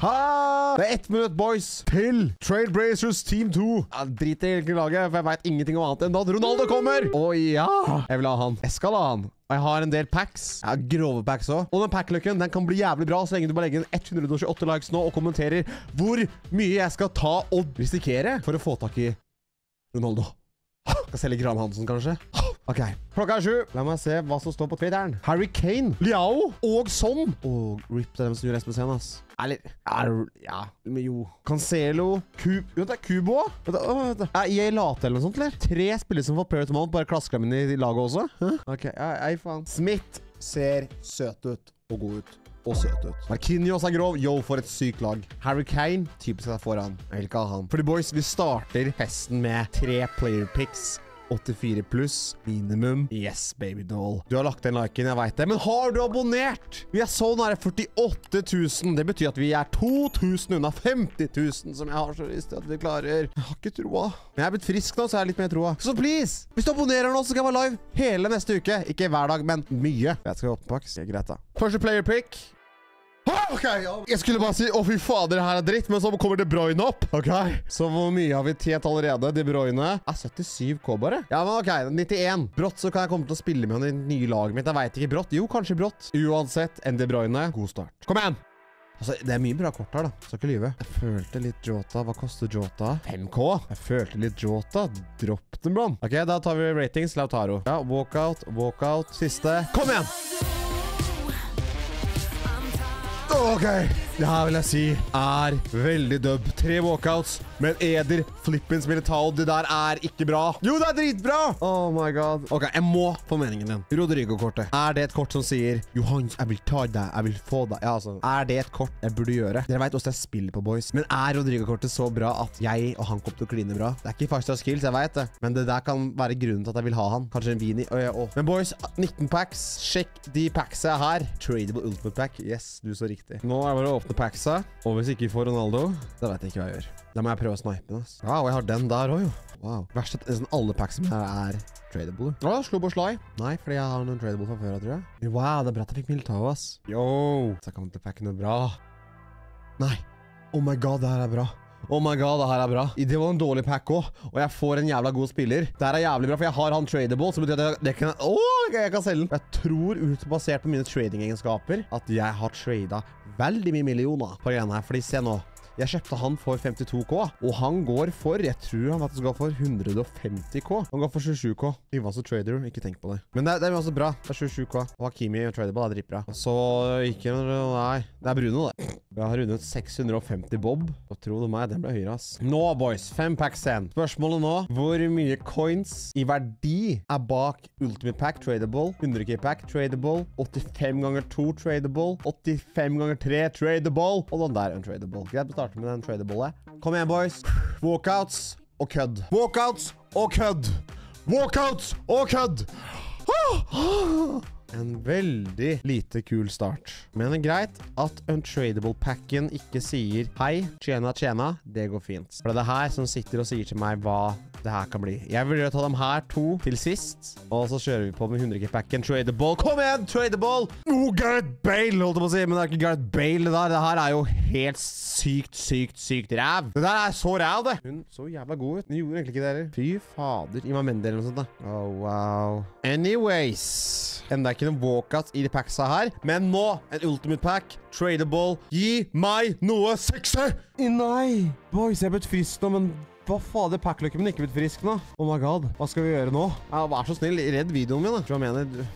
Ha! Det er 1 minutt, boys, til Trailblazers Team 2. Ja, drit i hvilken laget, for jeg vet ingenting om annet enn at Ronaldo kommer. Å ja, jeg vil ha han. Jeg skal ha han. Og jeg har en del packs. Jeg har grove packs også. Og den packløkken, den kan bli jævlig bra, så lenge du bare legger inn 128 likes nå og kommenterer hvor mye jeg skal ta og risikere for å få tak i Ronaldo. Jeg skal selge Graham Hansen, kanskje? Ok, klokka er 7. La meg se hva som står på Twitteren. Harry Kane, Liao og Son. Og RIP til dem som gjør SPC-en, ass. Eller, ja, men jo. Cancelo, Kubo. Jeg later eller noe sånt, eller? 3 spillere som får Player to Mount, bare klasker dem inn i laget også. Hæ? Ok, jeg faen. Smith ser søt ut og god ut. Og søt ut. Marquinhos er grov. Yo, for et sykt lag. Harry Kane, typisk er foran. Jeg vil ikke ha han. Fordi, boys, vi starter festen med 3 player picks. 84 pluss, minimum. Yes, baby doll. Du har lagt en like-in, jeg vet det. Men har du abonnert? Vi er så nære 48 000. Det betyr at vi er 2000 unna 50 000, som jeg har så lyst til at vi klarer. Jeg har ikke troa. Men jeg er blitt frisk nå, så jeg er litt mer troa. Så please, hvis du abonnerer nå, så kan jeg være live hele neste uke. Ikke hver dag, men mye. Jeg skal åpne pakke, så jeg greit da. Første player pick. Ok, jeg skulle bare si, å fy fader, det her er dritt, men så kommer De Bruyne opp, ok? Så hvor mye har vi tjent allerede? De Bruyne er 77k bare. Ja, men ok, 91. Brått så kan jeg komme til å spille med han i nye lag mitt, jeg vet ikke brått. Jo, kanskje brått. Uansett, en De Bruyne, god start. Kom igjen! Altså, det er mye bra kort her da, så ikke lyve. Jeg følte litt Jota, hva koster Jota? 5k? Jeg følte litt Jota, dropp den blant. Ok, da tar vi ratings, Lautaro. Ja, walkout, siste. Kom igjen! Ok, det her vil jeg si er veldig døbb. 3 walkouts, men Eder, Flippens Militão, det der er ikke bra. Jo, det er dritbra! Oh my god. Ok, jeg må få meningen din. Rodrigo-kortet. Er det et kort som sier, Johans, jeg vil ta deg, jeg vil få deg. Ja, altså, er det et kort jeg burde gjøre? Dere vet også jeg spiller på, boys. Men er Rodrigo-kortet så bra at jeg og han kommer til å kline bra? Det er ikke faktisk av skills, jeg vet det. Men det der kan være grunnen til at jeg vil ha han. Kanskje en Vini. Men boys, 19 packs. Sjekk de packsa her. Tradable ultimate pack. Yes, du så riktig. Nå er det bare å åpne packsa, og hvis ikke får Ronaldo, da vet jeg ikke hva jeg gjør. Da må jeg prøve å snipe den, ass. Wow, jeg har den der også, jo. Wow. Verst at nesten alle packsene her er tradable. Å, slo på slide. Nei, fordi jeg har noen tradable fra før, tror jeg. Wow, det er bra at jeg fikk Militão, ass. Yo! Så jeg kommer til å packe noe bra. Nei. Oh my god, det her er bra. Oh my god, det her er bra. Det var en dårlig pack også, og jeg får en jævla god spiller. Det her er jævlig bra, for jeg har han tradable, så betyr at jeg kan... Åh, jeg kan selge den. Jeg tror, basert på mine trading-egenskaper, at jeg har tradet veldig mye millioner på den her. Fordi, se nå. Jeg kjøpte han for 52k, og han går for, jeg tror han faktisk går for 150k. Han går for 27k. Jeg var så trader, ikke tenk på det. Men det er også bra, det er 27k. Og Hakimi og tradable er dritbra. Så ikke, nei, det er Bruno det. Jeg har rundet 650 bob. Og tro det meg, den ble høyere, ass. Nå, boys, 5 packs igjen. Spørsmålet nå, hvor mye coins i verdi er bak ultimate pack tradable, 100k pack tradable, 85 ganger 2 tradable, 85 ganger 3 tradable, og den der untradable. Greit, vi starter med den tradable. Kom igjen, boys. Walkouts og kødd. Walkouts og kødd. Walkouts og kødd. En veldig lite kul start. Men det er greit at untradable-packen ikke sier «Hei, tjena, det går fint». For det er det her som sitter og sier til meg hva det her kan bli. Jeg vil ta dem her 2 til sist, og så kjører vi på med 100k-packen. Tradable, kom igjen, tradable! Oh, Gareth Bale, holdt jeg på å si, men det er ikke Gareth Bale det der. Det her er jo helt sykt ræv. Det der er så ræv, det. Hun så jævla god ut. Hun gjorde egentlig ikke det, eller? Fy fader, i meg menndeler eller noe sånt da. Oh, wow. Anyways, enda ikke noen walkouts i de packsa her, men nå, en ultimate pack, tradable. Gi meg noe sexy! Nei, boys, jeg ble frisk nå, men... Hva faen, det er packløkken min ikke blitt frisk nå. Oh my god, hva skal vi gjøre nå? Ja, vær så snill, redd videoen min da. Tror jeg mener, jeg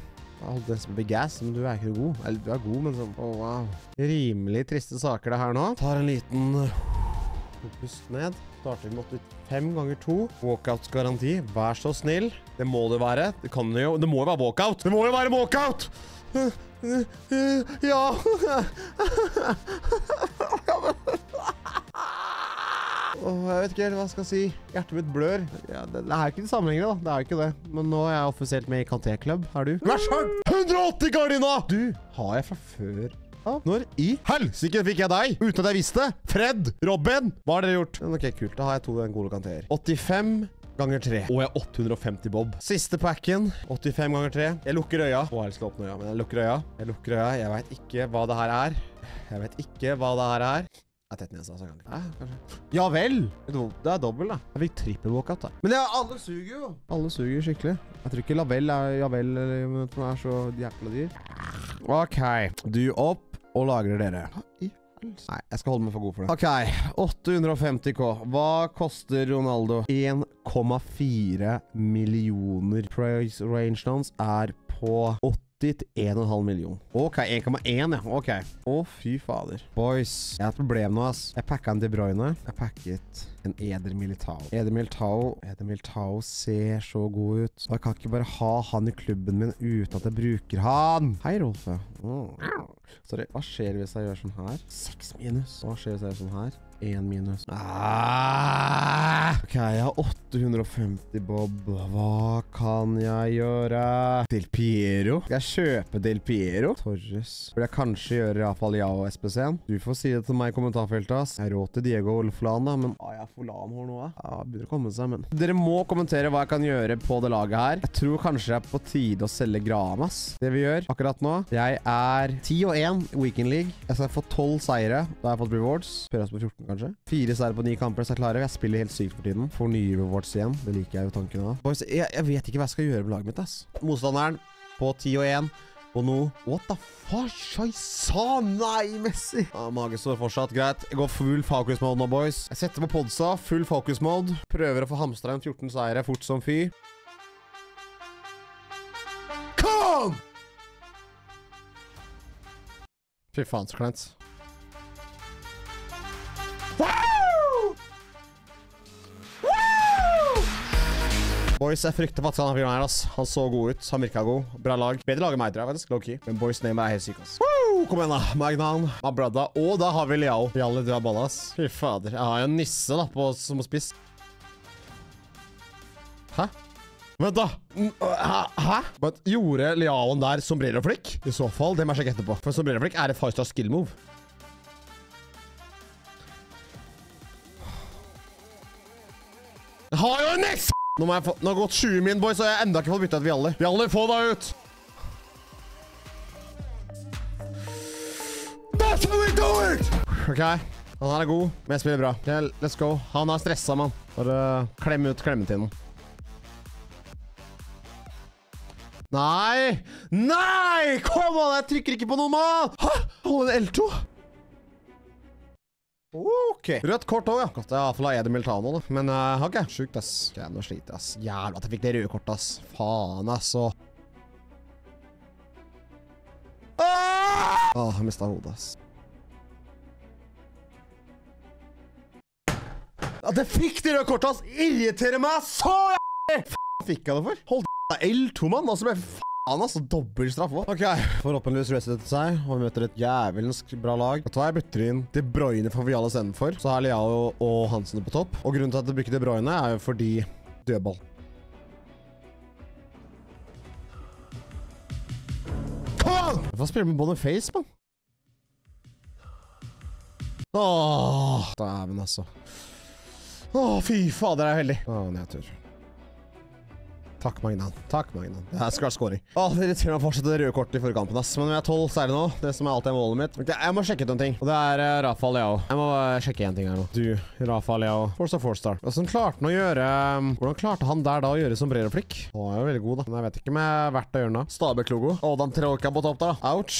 holdt det som begass, men du er ikke god. Eller, du er god, men sånn, oh wow. Rimelig triste saker det her nå. Tar en liten pust ned. Starter vi med 85 ganger 2. Walkout-garanti, vær så snill. Det må det være. Det kan jo, det må jo være walkout. Det må jo være walkout! Ja! Åh, jeg vet ikke helt hva jeg skal si. Hjertet mitt blør. Ja, det er jo ikke det sammenhengende da. Det er jo ikke det. Men nå er jeg offisielt med i Kanté-klubb. Er du? Vær så god! 180 gardina! Du har jeg fra før. Ah, når i helsike fikk jeg deg, uten at jeg visste. Fred, Robin, hva har dere gjort? Ok, kult. Da har jeg 2 gode Kantéer. 85 ganger 3. Og jeg har 850 bob. Siste packen. 85 ganger 3. Jeg lukker øya. Åh, jeg skal åpne øya, men jeg lukker øya. Jeg vet ikke hva det her er. Nei, 13 igjen, så kan det ikke. Nei, kanskje. Ja vel! Det er dobbelt, da. Jeg fikk trippelwalkout, da. Men det er, alle suger jo! Alle suger skikkelig. Jeg tror ikke Lavelle er Javel, eller den er så jævla dyr. Ok. Du opp, og lagrer dere. Nei, jeg skal holde meg for god for det. Ok, 850K. Hva koster Ronaldo? 1,4 millioner. Price range hans er på 1,5 million. Ok, 1,1, ja. Ok. Å, fy fader. Boys, jeg har et problem nå, ass. Jeg pakket en De Bruyne. Jeg pakket en Eder Militão. Eder Militão ser så god ut. Og jeg kan ikke bare ha han i klubben min uten at jeg bruker han. Hei, Rolfe. Sorry. Hva skjer hvis jeg gjør sånn her? 6 minus. Hva skjer hvis jeg gjør sånn her? 1 minus. Ok, jeg har 850 bob. Hva kan jeg gjøre? Del Piero. Skal jeg kjøpe Del Piero? Torres. Vil jeg kanskje gjøre iallfall Liao og SPC-en? Du får si det til meg i kommentarfeltet, ass. Jeg råd til Diego og Olflan, da, men jeg får lanhår nå, ass. Ja, begynner å komme seg, men. Dere må kommentere hva jeg kan gjøre på det laget her. Jeg tror kanskje det er på tide å selge Gramas. Det vi gjør akkurat nå. Jeg er 10-1 i Weekend League. Jeg skal få 12 seire. Da har jeg fått rewards. Før jeg på 14, kanskje. 4 seire på 9 kamper, så jeg klarer. Jeg spiller helt sykt for tiden. Får nye rewards igjen. Det liker jeg jo tanken av. Boys, jeg vet ikke hva jeg skal gjøre med laget mitt, ass. Motstanderen på 10-1. Og nå, what the fuck, scheisse, nei, Messi. Ja, Magen står fortsatt, greit. Jeg går full focus-mode nå, boys. Jeg setter på podsa, full focus-mode. Prøver å få hamstra en 14 seire, fort som fy. Kom! Fy faen, så klent. Boys, jeg frykter faktisk han fyren her, ass. Han så god ut, han virket god. Bra lag. Bedre lag enn meg, tror jeg, faktisk. Low-key. Men boys name er helt syk, ass. Woo! Kom igjen da, Magnan. Abradda. Og da har vi Liao. Jalle, du har balla, ass. Fy fader. Jeg har jo en nisse da, på som å spise. Hæ? Vent da. Hæ? Men gjorde Liaoen der som Breroflik? I så fall, det må jeg sjekke etterpå. For som Breroflik er et 5-star skill move. Jeg har jo en nisse! Nå må jeg få... Nå har det gått 20 min, boys, og jeg har enda ikke fått byttet et Vialli. Vialli, få deg ut! That's what we do it! Ok, han her er god, men jeg spiller bra. Okay, let's go. Han er stresset, mann. Bare klemme ut klemmetiden. Nei! Nei! Kom an, jeg trykker ikke på noe, mann! Hæ? Hold en L2? Ok. Rødt kort også, ja. Godt, jeg har forlaget Eder Militão nå, da. Men, ok. Sjukt, ass. Ok, nå sliter jeg, ass. Jævla at jeg fikk det røde kortet, ass. Faen, ass. Åh, jeg mistet hodet, ass. At jeg fikk det røde kortet, ass. Irriterer meg så jævlig! Hva fikk jeg det for? Hold L2, mann. Altså, han altså dobbelt straff også. Ok, får åpenløs reset til seg, og vi møter et jævelensk bra lag. Vet du hva, jeg bytter inn De Bruyne for Viala senden for, så her er Liao og Hansen på topp. Og grunnen til at jeg bruker De Bruyne er jo fordi dødball. Kom an! Hva spiller med Boniface, mann? Åh, dæven altså. Åh, fy fader, jeg er heldig. Åh, nedtur. Takk, Magnan. Takk, Magnan. Det her skal være scoring. Åh, det irriterer meg fortsatt det røde kortet i forrige kampen, ass. Men vi er 12 seier nå. Det som er alltid målet mitt. Ok, jeg må sjekke ut en ting. Og det er Rafael Leao. Jeg må sjekke en ting her nå. Du, Rafael Leao. 4-star. Hvordan klarte han å gjøre... Hvordan klarte han der da å gjøre som Breroflik? Han er jo veldig god da. Men jeg vet ikke om jeg har vært å gjøre nå. Stabeklogo. Åh, den tråker på topp da. Ouch.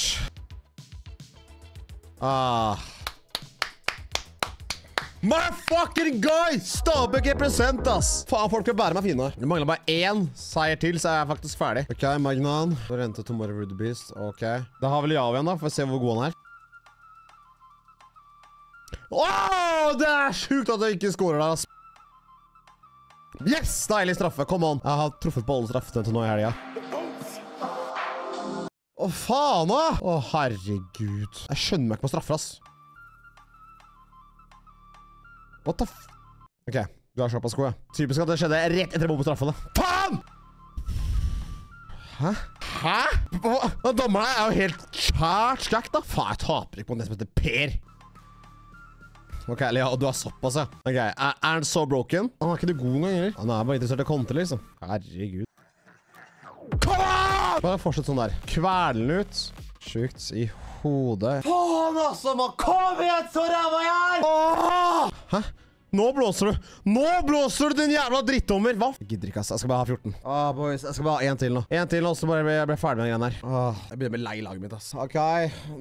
My fucking guy! Stabøk represent, ass! Faen, folk vil bære meg fine. Det mangler bare 1 seier til, så er jeg faktisk ferdig. Ok, Magnan. Nå rente Tomorrow Rude Beast. Ok. Da har vi Liao igjen da, for å se hvor god han er. Åh, det er sjukt at jeg ikke scorer der, ass. Yes, deilig straffe, come on. Jeg har truffet på alle straffene til nå i helga. Åh, faen da! Åh, herregud. Jeg skjønner meg ikke på straffer, ass. What the f... Ok, du har slappet sko, ja. Typisk at det skjedde rett etter å bo på straffen, da. Faen! Hæ? Hæ? Hva? Dommerne er jo helt kjært skakk, da. Faen, jeg taper ikke på den som heter Per. Ok, ja, du har såpass, ja. Ok, er han så broken? Han er ikke det god noen ganger. Han er bare interessert i konter, liksom. Herregud. Kom an! Bare fortsett sånn der. Kvelden ut. Sjukt i hodet. Faen, altså, man kom igjen, så ræva jeg er! Hæ? Nå blåser du! Nå blåser du, din jævla drittdommer! Hva? Jeg gidder ikke, ass. Jeg skal bare ha 14. Ah, boys. Jeg skal bare ha en til nå. En til, og så bare jeg ble ferdig med den greien her. Jeg begynner med lei laget mitt, ass. Ok,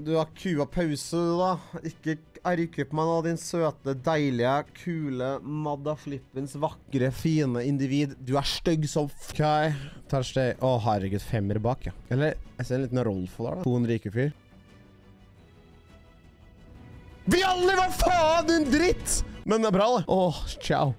du har kua pause, du da. Ikke rykke på meg nå, din søte, deilige, kule, Madda Flippens vakre, fine individ. Du er stygg som f***. Ok, tar steg. Å, herregud, femmer bak, ja. Eller, jeg ser en liten Rolfo der, da. 200 rike fyr. Vi alle, hva faen, din dritt! Men det er bra, det. Åh, ciao.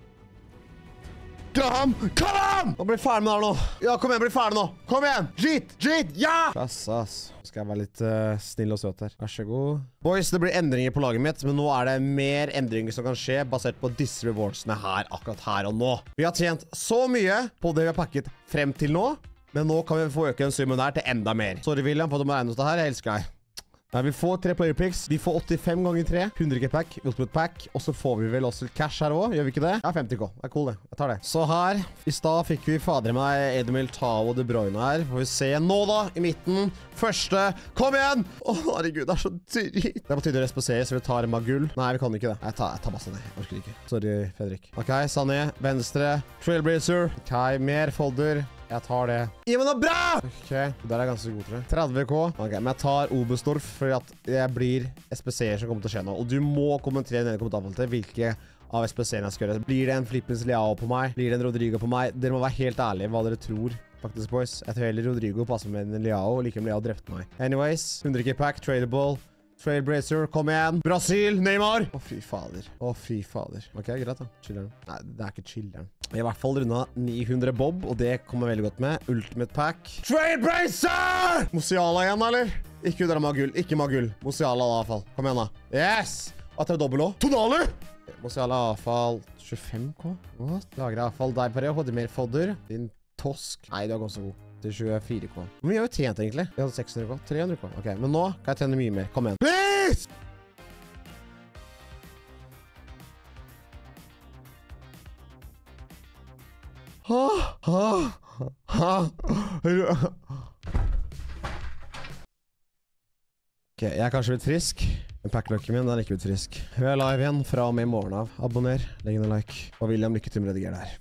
Graham! Graham! Nå blir jeg ferdig med det her nå. Ja, kom igjen, blir ferdig nå. Kom igjen! Jit! Jit! Ja! Klass, ass. Nå skal jeg være litt snill og søt her. Vær så god. Boys, det blir endringer på laget mitt, men nå er det mer endringer som kan skje, basert på disse rewardsene her, akkurat her og nå. Vi har tjent så mye på det vi har pakket frem til nå, men nå kan vi få øke den summen der til enda mer. Sorry, William, for at du må regne ut det her. Jeg elsker deg. Nei, vi får 3 player picks. Vi får 85 ganger 3. 100k pack, ultimate pack. Og så får vi vel også cash her også, gjør vi ikke det? Ja, 50k. Det er cool det. Jeg tar det. Så her, i stad fikk vi fader meg Eder Militão og De Bruyne her. Får vi se nå da, i midten. Første. Kom igjen! Åh, herregud, det er så dyrt. Det er på tide å SPC, så vi tar Magul. Nei, vi kan ikke det. Jeg tar masse ned. Orker ikke. Sorry, Fredrik. Ok, Sané. Venstre. Trailblazer. Ok, mer folder. Jeg tar det. Gi meg noe bra! Ok, der er jeg ganske god, tror jeg. 30k. Ok, men jeg tar Obestorf, fordi at det blir SPC-er som kommer til å skje nå. Og du må kommentere ned i kommentarfeltet hvilke av SPC-ene jeg skal gjøre. Blir det en Flippens Liao på meg? Blir det en Rodrigo på meg? Dere må være helt ærlige hva dere tror, faktisk, boys. Jeg tror heller Rodrigo passer med en Liao, og like om Liao drepte meg. Anyways, 100k pack, tradable. Trailblazer, kom igjen. Brasil, Neymar. Å, fy fader. Å, fy fader. Ok, greit da. Chilleren. Nei, det er ikke chilleren. I hvert fall rundet 900 bob, og det kommer veldig godt med. Ultimate pack. Trailblazer! Musiala igjen, eller? Ikke udra Magul, ikke Magul. Musiala da, i hvert fall. Kom igjen da. Yes! At det er dobbelt også. Tonale! Musiala i hvert fall 25k. What? Lager i hvert fall der per jeg. Hadde mer fodder. Din tosk. Nei, du er ganske god. 24k. Hvor mye har vi tjent egentlig? Vi hadde 600k, 300k. Ok, men nå kan jeg tjene mye mer. Kom igjen. Please! Ok, jeg er kanskje litt frisk. Men packlocken min er ikke litt frisk. Vi er live igjen fra og med i morgen av. Abonner, legg en like. Og William, lykke til med å redigere det her.